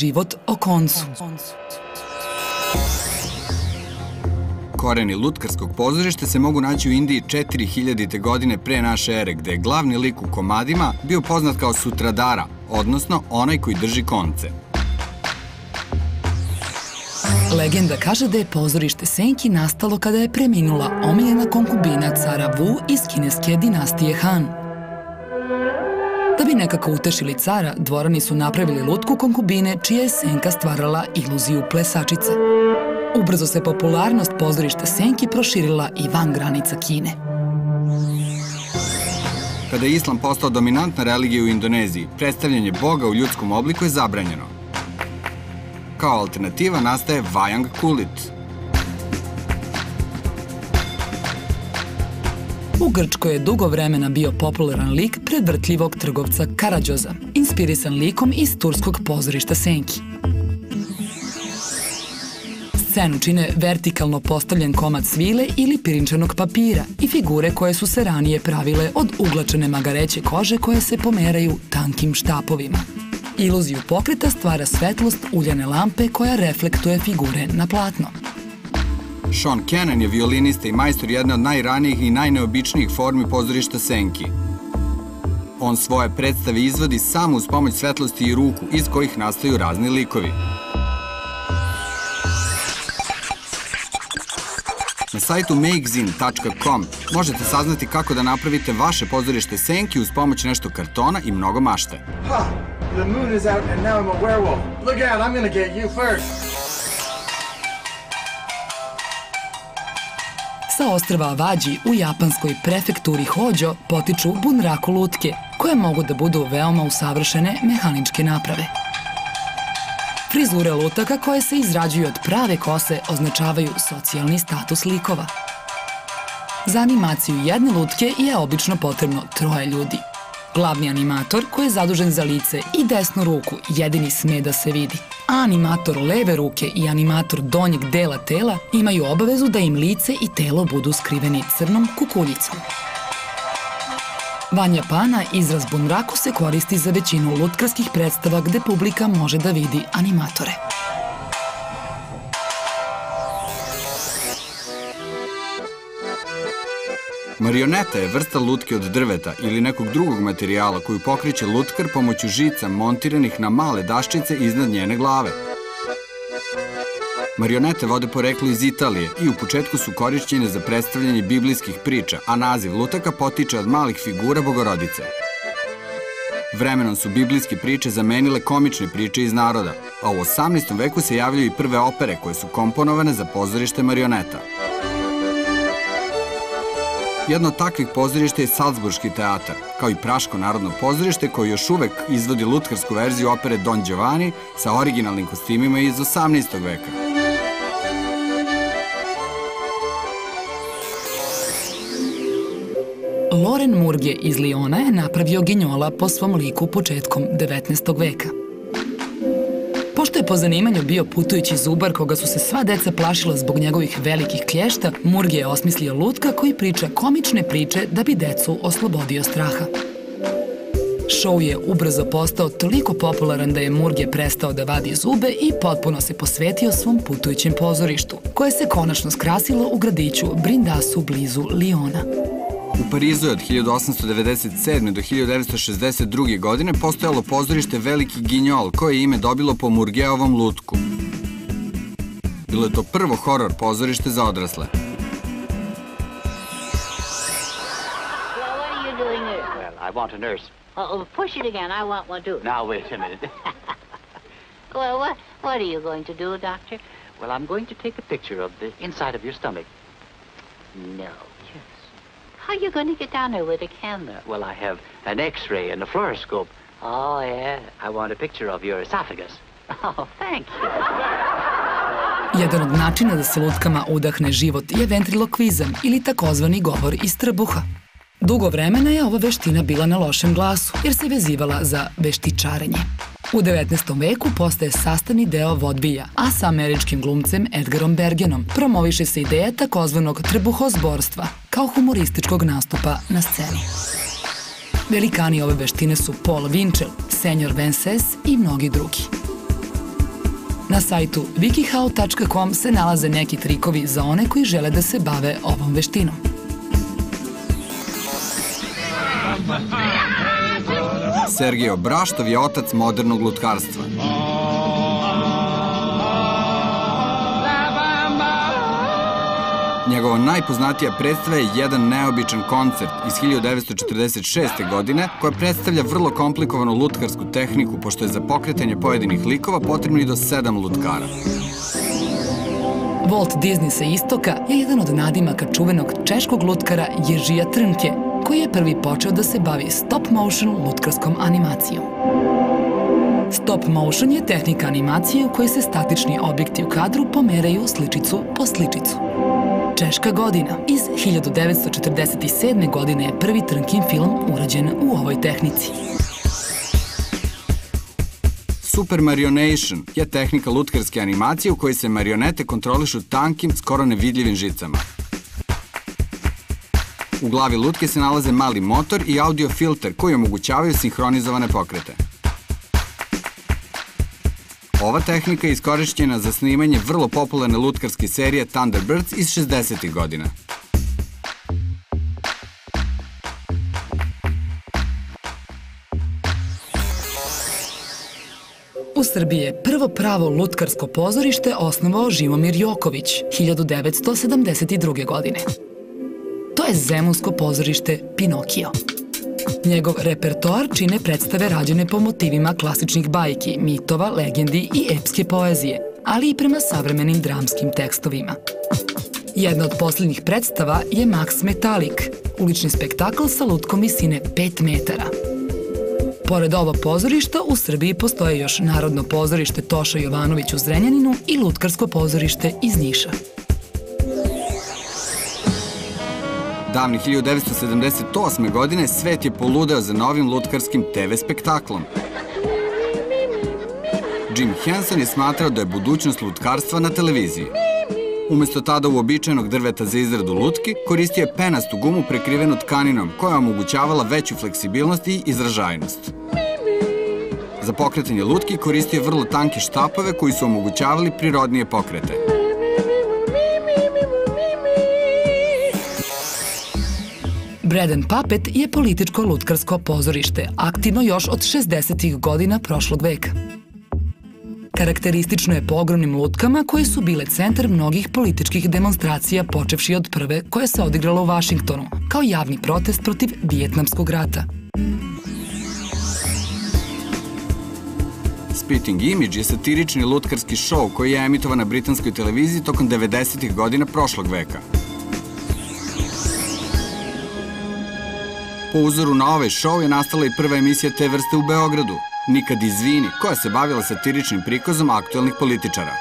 život o koncu. Koreni lutkarskog pozorišta se mogu naći u Indiji 4000. godine pre naše ere, gde je glavni lik u komadima bio poznat kao Sutradara, odnosno onaj koji drži konce. Legenda kaže da je pozorište Senki nastalo kada je preminula omiljena konkubina cara Wu iz kineske dinastije Han. Da bi nekako utešili cara, dvorani su napravili lutku konkubine, čije je Senka stvarala iluziju plesačice. Ubrzo se popularnost pozorišta Senki proširila i van granica Kine. Kada je islam postao dominantna religija u Indoneziji, predstavljanje Boga u ljudskom obliku je zabranjeno. Kao alternativa nastaje Wayang Kulit. U Grčkoj je dugo vremena bio popularan lik predvrtljivog trgovca Karadjoza, inspirisan likom iz turskog pozorišta Senki. Scenu čine vertikalno postavljen komad svile ili pirinčanog papira i figure koje su se ranije pravile od uglačene magareće kože koje se pomeraju tankim štapovima. Iluziju pokreta stvara svetlost uljane lampe koja reflektuje figure na platno. Sean Kennan je violinista i majstor jedne od najranijih i najneobičnijih formi pozorišta Senki. On svoje predstave izvodi samo uz pomoć svetlosti i ruku, iz kojih nastaju razni likovi. Na sajtu makezin.com možete saznati kako da napravite vaše pozorište Senki uz pomoć nešto kartona i mnogo mašte. The moon is out and now I'm a werewolf. Look out, I'm gonna get you first. Sa ostrava Vađi u japanskoj prefekturi Hođo potiču bunraku lutke, koje mogu da budu veoma usavršene mehaničke naprave. Frizure lutaka koje se izrađuju od prave kose označavaju socijalni status likova. Za animaciju jedne lutke je obično potrebno 3 ljudi. Glavni animator, koji je zadužen za lice i desnu ruku, jedini sme da se vidi, a animator leve ruke i animator donjeg dela tela imaju obavezu da im lice i telo budu skriveni crnom kukuljicom. Van Japana izraz bunraku se koristi za većinu lutkarskih predstava gde publika može da vidi animatore. Marioneta je vrsta lutke od drveta ili nekog drugog materijala koju pokreće lutkar pomoću žica montiranih na male daščice iznad njene glave. Marionete vode poreklo iz Italije i u početku su korišćene za predstavljanje biblijskih priča, a naziv lutaka potiče od malih figura Bogorodice. Vremenom su biblijske priče zamenile komične priče iz naroda, a u 18. veku se javljaju i prve opere koje su komponovane za pozorište marioneta. Jedno od takvih pozorišta je Salzburgski teatr, kao i Praško narodno pozorište koje još uvek izvodi lutkarsku verziju opere Don Giovanni sa originalnim kostimima iz 18. veka. Laurent Mourguet iz Lijona je napravio ginjola po svom liku početkom 19. veka. Pošto je po zanimanju bio putujući zubar koga su se sva deca plašila zbog njegovih velikih klješta, Mourguet je osmislio lutka koji priča komične priče da bi decu oslobodio straha. Šou je ubrzo postao toliko popularan da je Mourguet prestao da vadi zube i potpuno se posvetio svom putujućem pozorištu, koje se konačno skrasilo u gradiću Brindasu blizu Lijona. U Parizu je od 1897. do 1962. godine postojalo pozorište Veliki Guignol, koje je ime dobilo po Mourguetovom lutku. Bilo je to prvo horor pozorište za odrasle. How are you going to get down there with a camera? Well, I have an X-ray and a fluoroscope. Oh, yeah, I want a picture of your esophagus. Oh, thank you. Jedan od načina da se lutkama udahne život je ventrilokvizam ili takozvani govor iz trbuha. Dugo vremena je ova veština bila na lošem glasu, jer se vezivala za veštičarenje. U 19. veku postaje sastavni deo vodbija, a sa američkim glumcem Edgarom Bergenom promoviše se ideja takozvanog trbuhozborstva kao humorističkog nastupa na sceni. Velikani ove veštine su Paul Vinčel, Senior Vences i mnogi drugi. Na sajtu wikihau.com se nalaze neki trikovi za one koji žele da se bave ovom veštinom. Sergej Obraztsov je otac modernog lutkarstva. Njegova najpoznatija predstava je jedan neobičan koncert iz 1946. godine koja predstavlja vrlo komplikovanu lutkarsku tehniku, pošto je za pokretanje pojedinih likova potrebno i do 7 lutkara. Walt Disney sa istoka je jedan od nadimaka čuvenog češkog lutkara Jiřija Trnke, koji je prvi počeo da se bavi stop-motion lutkarskom animacijom. Stop-motion je tehnika animacije u kojoj se statični objekti u kadru pomeraju sličicu po sličicu. Češka godina. Iz 1947. godine je prvi Trnkin film urađen u ovoj tehnici. Supermarionation je tehnika lutkarske animacije u kojoj se marionete kontrolišu tankim, skoro nevidljivim žicama. U glavi lutke se nalaze mali motor i audio filter koji omogućavaju sinhronizovane pokrete. Ova tehnika je iskorišćena za snimanje vrlo popularne lutkarske serije Thunderbirds iz 60-ih godina. U Srbiji je prvo pravo lutkarsko pozorište osnovao Živomir Joković 1972. godine. To je zemunsko pozorište Pinokio. Njegov repertoar čine predstave rađene po motivima klasičnih bajki, mitova, legendi i epske poezije, ali i prema savremenim dramskim tekstovima. Jedna od posljednjih predstava je Max Metallic, ulični spektakl sa lutkom visine 5 metara. Pored ovo pozorišta, u Srbiji postoje još Narodno pozorište Toša Jovanović u Zrenjaninu i Lutkarsko pozorište iz Niša. Davnih 1978. godine svet je poludeo za novim lutkarskim TV spektaklom. Jim Henson je smatrao da je budućnost lutkarstva na televiziji. Umesto tada uobičajenog drveta za izradu lutki, koristio je penastu gumu prekrivenu tkaninom koja je omogućavala veću fleksibilnost i izražajnost. Za pokretanje lutki koristio je vrlo tanke štapove koji su omogućavali prirodnije pokrete. Bread and Puppet je političko lutkarsko pozorište, aktivno još od 60-ih godina prošlog veka. Karakteristično je po ogromnim lutkama koje su bile centar mnogih političkih demonstracija, počevši od prve koja se odigrala u Vašingtonu, kao javni protest protiv Vijetnamskog rata. Spitting Image je satirični lutkarski šou koji je emitovan na britanskoj televiziji tokom 90-ih godina prošlog veka. Po uzoru na ovaj šou je nastala i prva emisija te vrste u Beogradu, Nikad izvini, koja se bavila satiričnim prikazom aktuelnih političara.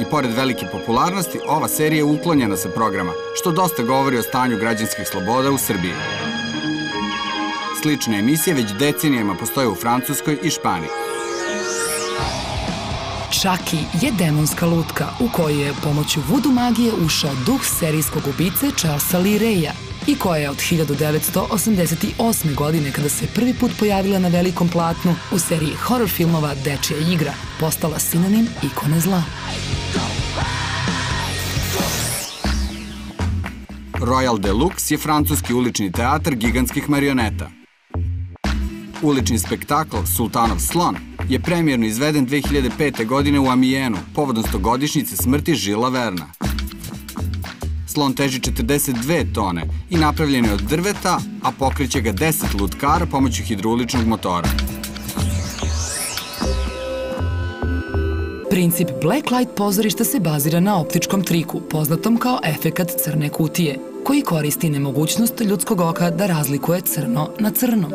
I pored velike popularnosti, ova serija je uklonjena sa programa, što dosta govori o stanju građanskih sloboda u Srbiji. Slične emisije već decenijama postoje u Francuskoj i Španiji. Čaki je demonska lutka u kojoj je pomoću vudu magije ušao duh serijskog ubice Charlesa Lee Raya, i koja je od 1988. godine, kada se prvi put pojavila na velikom platnu u seriji horror filmova Dečija igra, postala sinonim ikone zla. Royal Deluxe je francuski ulični teatar gigantskih marioneta. Ulični spektakl Sultanov slon je premijerno izveden 2005. godine u Amijenu, povodom 100-godišnjice smrti Žila Verna. Slon teži 42 tone i napravljen je od drveta, a pokreće ga 10 lutkara pomoću hidroličnog motora. Princip Black Light pozorišta se bazira na optičkom triku, poznatom kao efekat crne kutije, koji koristi nemogućnost ljudskog oka da razlikuje crno na crnom.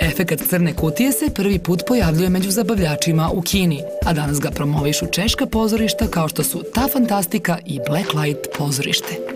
Efekat crne kutije se prvi put pojavljuje među zabavljačima u Kini, a danas ga promovišu češka pozorišta kao što su Ta Fantastika i Black Light pozorište.